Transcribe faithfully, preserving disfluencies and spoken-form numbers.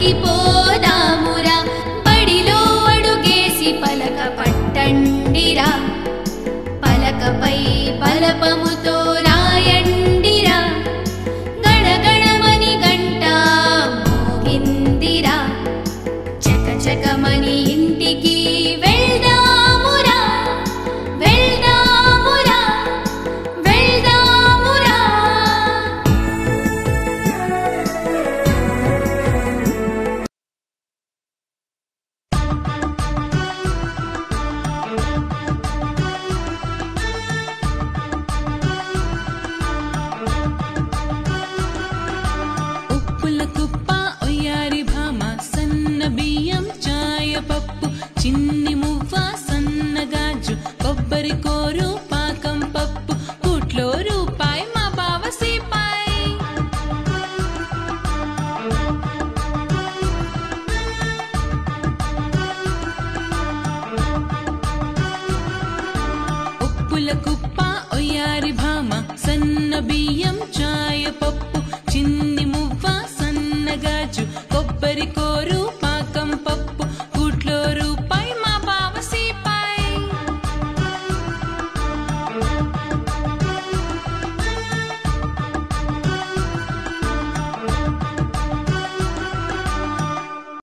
की पोना मुरा बडिलो अडुगेसी पलक पट्टंडिरा पलकपै पलपमुतो रायंडिरा गणगणमनि गंटा मोगिंदिरा चकचकमनि इंटिकी Oppula Kuppa Oyyari Bhama सन्न बियं चाय पप्पु।